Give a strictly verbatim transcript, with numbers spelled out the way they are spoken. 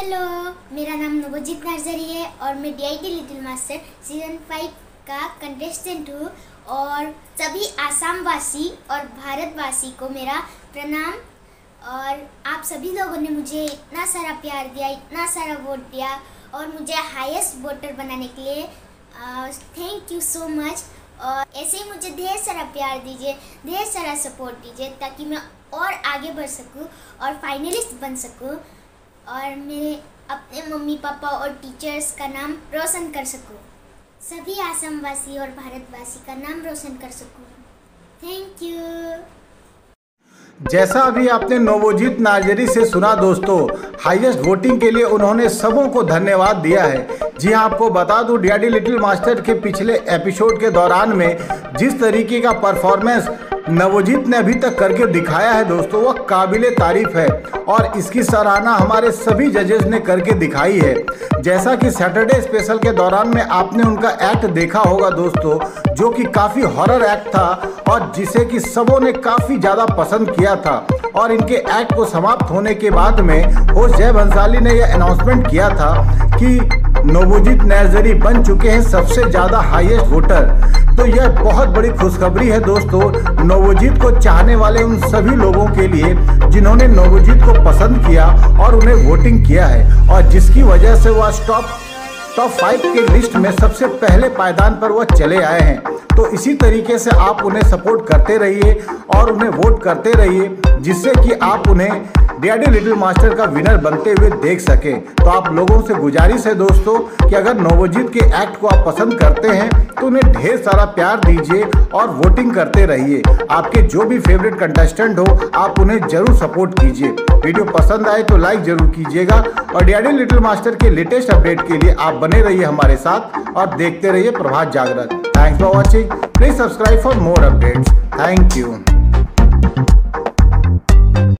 Hello, मेरा नाम नोबोजित nursery है और मैं D I D little master season five का कंटेस्टेंट हूँ। और सभी आसामवासी और भारतवासी को मेरा प्रणाम। और आप सभी लोगों ने मुझे इतना सारा प्यार दिया, इतना सारा वोट दिया और मुझे हाईएस्ट वोटर बनाने के लिए थैंक यू सो मच। और ऐसे ही मुझे ढेर सारा प्यार दीजिए, ढेर सारा सपोर्ट दीजिए ताकि मैं और आगे बढ़ सकूँ और फाइनलिस्ट बन सकूँ और मेरे अपने मम्मी पापा और टीचर्स का नाम रोशन कर सकूँ, सभी आसामवासी और भारतवासी का नाम रोशन कर सकूँ। Thank you. जैसा अभी आपने नोबोजित नार्जरी से सुना दोस्तों, हाईएस्ट वोटिंग के लिए उन्होंने सबों को धन्यवाद दिया है। जी हाँ, आपको बता दूं, D I D little master के पिछले एपिसोड के दौरान में जिस तरीके का परफॉर्मेंस नवोजित ने अभी तक करके दिखाया है दोस्तों, वह काबिले तारीफ है और इसकी सराहना हमारे सभी जजेस ने करके दिखाई है। जैसा कि सैटरडे स्पेशल के दौरान में आपने उनका एक्ट देखा होगा दोस्तों, जो कि काफ़ी हॉरर एक्ट था और जिसे कि सबों ने काफ़ी ज़्यादा पसंद किया था। और इनके एक्ट को समाप्त होने के बाद में होस्ट जय भंसाली ने यह अनाउंसमेंट किया था कि नोबोजित नर्जरी बन चुके हैं सबसे ज़्यादा हाईएस्ट वोटर। तो यह बहुत बड़ी खुशखबरी है दोस्तों नोबोजित को चाहने वाले उन सभी लोगों के लिए जिन्होंने नोबोजित को पसंद किया और उन्हें वोटिंग किया है, और जिसकी वजह से वह टॉप टॉप फाइव के लिस्ट में सबसे पहले पायदान पर वह चले आए हैं। तो इसी तरीके से आप उन्हें सपोर्ट करते रहिए और उन्हें वोट करते रहिए, जिससे कि आप उन्हें D I D little master का विनर बनते हुए देख सकें। तो आप लोगों से गुजारिश है दोस्तों कि अगर नवोजित के एक्ट को आप पसंद करते हैं तो उन्हें ढेर सारा प्यार दीजिए और वोटिंग करते रहिए। आपके जो भी फेवरेट कंटेस्टेंट हो, आप उन्हें जरूर सपोर्ट कीजिए। वीडियो पसंद आए तो लाइक जरूर कीजिएगा और D I D little master के लेटेस्ट अपडेट के लिए आप बने रहिए हमारे साथ और देखते रहिए Prabhat Jagran. Thanks for watching. Please subscribe for more updates. Thank you.